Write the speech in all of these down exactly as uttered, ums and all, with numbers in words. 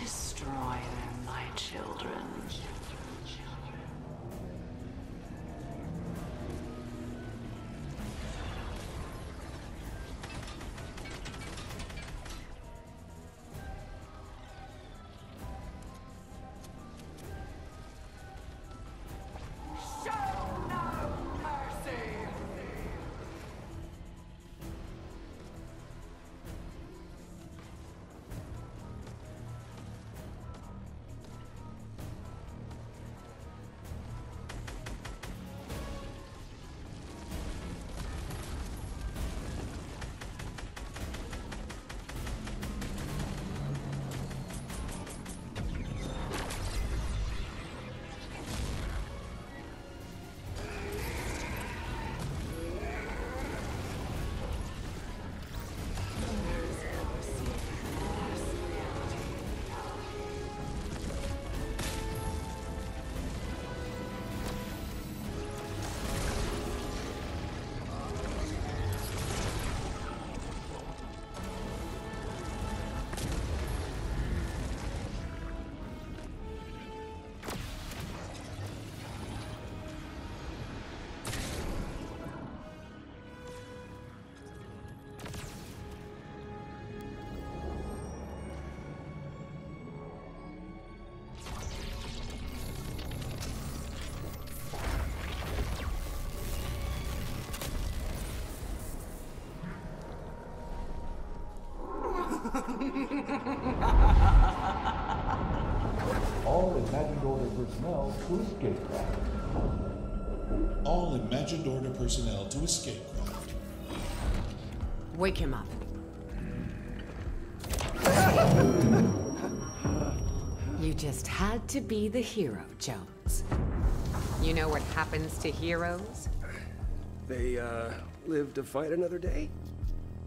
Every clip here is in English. Destroy them, my children. All imagined order personnel to escape craft. All imagined order personnel to escape craft. Wake him up. You just had to be the hero, Jones. You know what happens to heroes? They, uh, live to fight another day?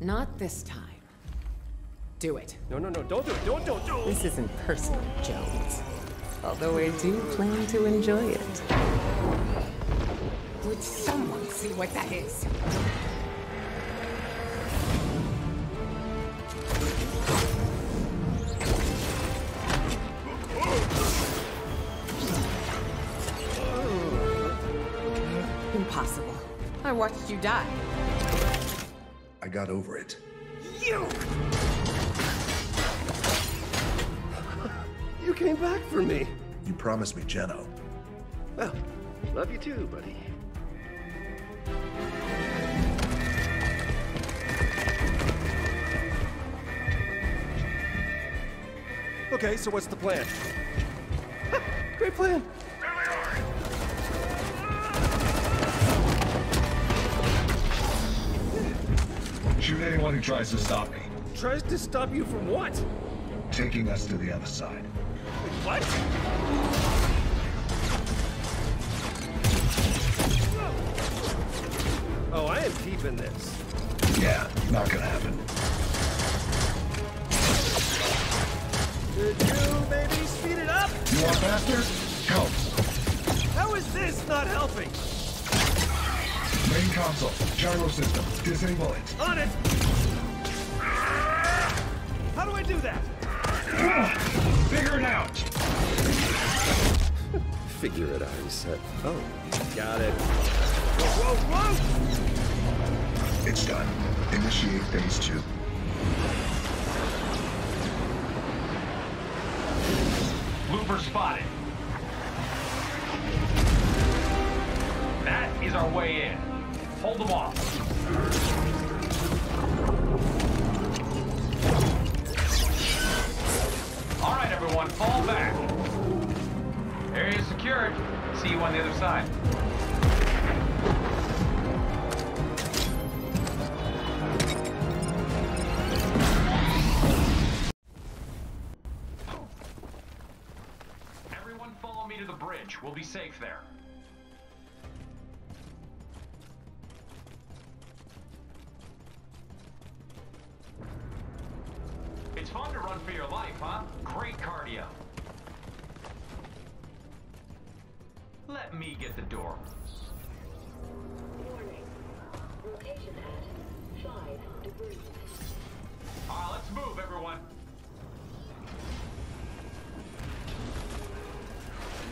Not this time. Do it. No, no, no, don't do it, don't, don't, don't! This isn't personal, Jones. Although I do plan to enjoy it. Would someone see what that is? Impossible. I watched you die. I got over it. You! You came back for me. You promised me, Geno. Well, love you too, buddy. Okay, so what's the plan? Ha, great plan. Shoot anyone who tries to stop me. Tries to stop you from what? Taking us to the other side. What? Oh, I am keeping this. Yeah, not gonna happen. Could you maybe speed it up? You want faster? Help. How is This is not helping. Main console, gyro system, disable it. On it. How do I do that? Uh, figure it out. Figure it out, he said. Oh, got it. Whoa, whoa, whoa! It's done. Initiate phase two. Looper spotted. That is our way in. Hold them off. All right, everyone, fall back. Area secured. See you on the other side. Everyone follow me to the bridge. We'll be safe there. It's fun to run for your life, huh? Great cardio. Let me get the door. Warning. Location at five degrees. All right, let's move, everyone.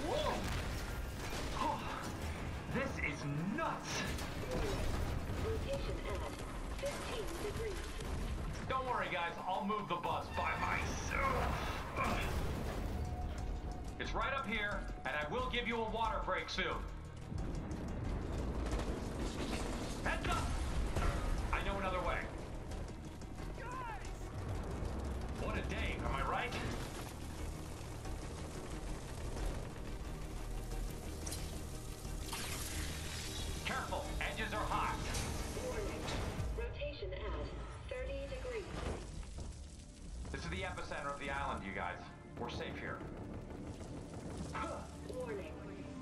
Whoa! Oh, this is nuts. Location at fifteen degrees. Don't worry, guys. I'll move the bus by myself. It's right up here, and I will give you a water break soon. Heads up! I know another way. Guys! What a day, am I right? Careful, edges are hot. Rotation at thirty degrees. This is the epicenter of the island, you guys. We're safe here. Warning.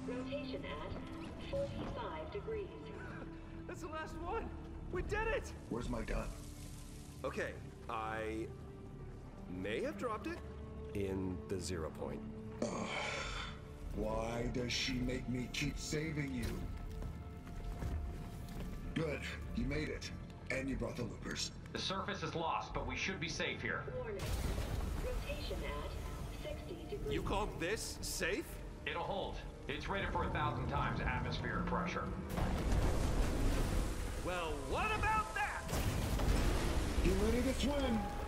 Rotation at forty-five degrees. That's the last one. We did it. Where's my gun? Okay, I may have dropped it in the zero point. Uh, why does she make me keep saving you? Good. You made it. And you brought the loopers. The surface is lost, but we should be safe here. Warning. Rotation at sixty degrees. You called this safe? It'll hold. It's rated for a thousand times atmospheric pressure. Well, what about that? You ready to swim?